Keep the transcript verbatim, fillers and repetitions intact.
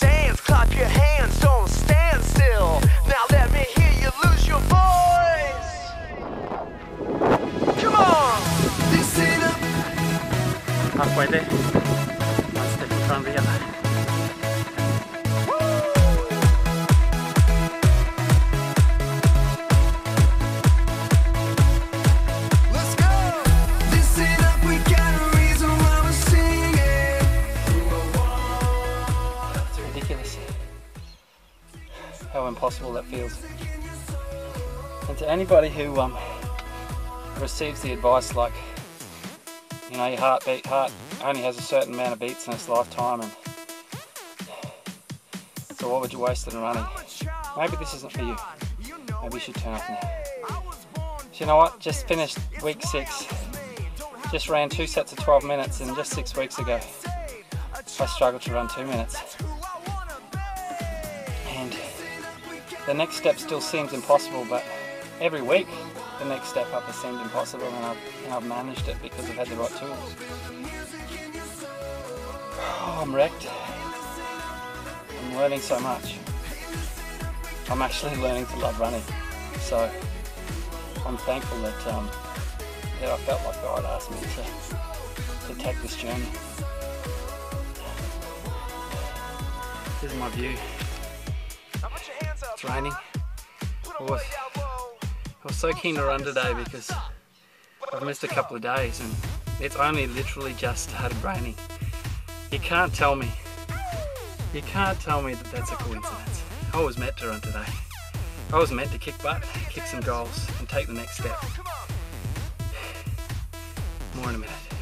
dance, clap your hands, don't stand still. Now let me hear you lose your voice. Come on! Listen up. Halfway there. One step in front of the other. How impossible that feels. And to anybody who um, receives the advice like, you know, your heartbeat heart only has a certain amount of beats in its lifetime, and so why would you waste it on running? Maybe this isn't for you. Maybe you should turn off now. So you know what? Just finished week six. Just ran two sets of twelve minutes, and just six weeks ago, I struggled to run two minutes. The next step still seems impossible, but every week the next step up has seemed impossible, and I've, and I've managed it because I've had the right tools. Oh, I'm wrecked. I'm learning so much. I'm actually learning to love running. So I'm thankful that, um, that I felt like God asked me to, to take this journey. This is my view. It's raining. I was, I was so keen to run today because I've missed a couple of days and it's only literally just started raining. You can't tell me, you can't tell me that that's a coincidence. I was meant to run today. I was meant to kick butt, kick some goals and take the next step. More in a minute.